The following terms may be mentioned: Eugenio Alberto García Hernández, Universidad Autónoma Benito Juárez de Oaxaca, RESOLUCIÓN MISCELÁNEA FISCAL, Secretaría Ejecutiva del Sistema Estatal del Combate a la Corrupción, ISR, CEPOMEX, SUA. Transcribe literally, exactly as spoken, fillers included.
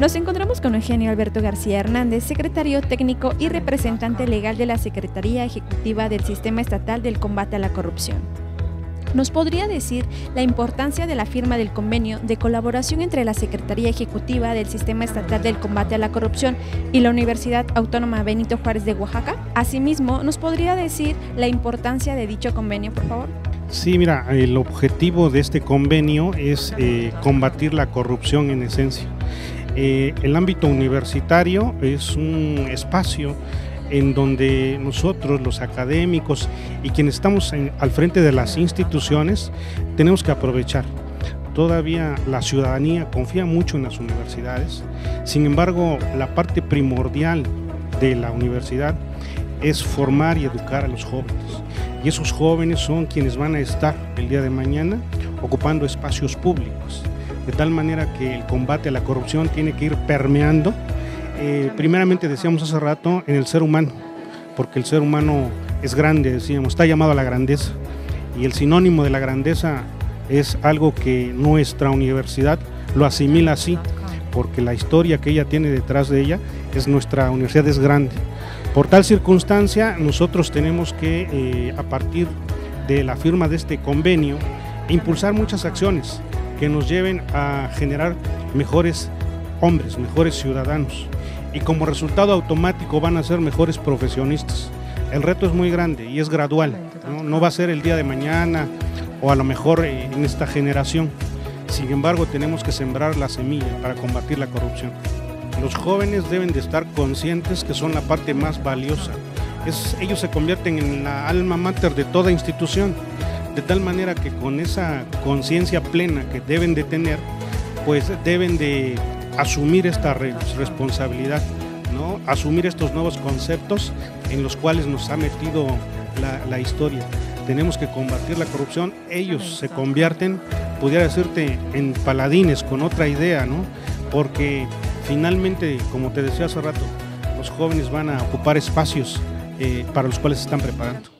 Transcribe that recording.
Nos encontramos con Eugenio Alberto García Hernández, secretario técnico y representante legal de la Secretaría Ejecutiva del Sistema Estatal del Combate a la Corrupción. ¿Nos podría decir la importancia de la firma del convenio de colaboración entre la Secretaría Ejecutiva del Sistema Estatal del Combate a la Corrupción y la Universidad Autónoma Benito Juárez de Oaxaca? Asimismo, ¿nos podría decir la importancia de dicho convenio, por favor? Sí, mira, el objetivo de este convenio es eh, combatir la corrupción en esencia. Eh, el ámbito universitario es un espacio en donde nosotros, los académicos y quienes estamos en, al frente de las instituciones, tenemos que aprovechar. Todavía la ciudadanía confía mucho en las universidades, sin embargo, la parte primordial de la universidad es formar y educar a los jóvenes. Y esos jóvenes son quienes van a estar el día de mañana ocupando espacios públicos. De tal manera que el combate a la corrupción tiene que ir permeando, eh, primeramente decíamos hace rato, en el ser humano, porque el ser humano es grande, decíamos, está llamado a la grandeza, y el sinónimo de la grandeza es algo que nuestra universidad lo asimila así, porque la historia que ella tiene detrás de ella es nuestra universidad es grande. Por tal circunstancia, nosotros tenemos que, eh, a partir de la firma de este convenio, impulsar muchas acciones que nos lleven a generar mejores hombres, mejores ciudadanos, y como resultado automático van a ser mejores profesionistas. El reto es muy grande y es gradual, no, no va a ser el día de mañana o a lo mejor en esta generación. Sin embargo, tenemos que sembrar la semilla para combatir la corrupción. Los jóvenes deben de estar conscientes que son la parte más valiosa. Es, ellos se convierten en la alma mater de toda institución. De tal manera que con esa conciencia plena que deben de tener, pues deben de asumir esta responsabilidad, ¿no? Asumir estos nuevos conceptos en los cuales nos ha metido la, la historia. Tenemos que combatir la corrupción. Ellos se convierten, pudiera decirte, en paladines con otra idea, ¿no? Porque finalmente, como te decía hace rato, los jóvenes van a ocupar espacios eh, para los cuales se están preparando.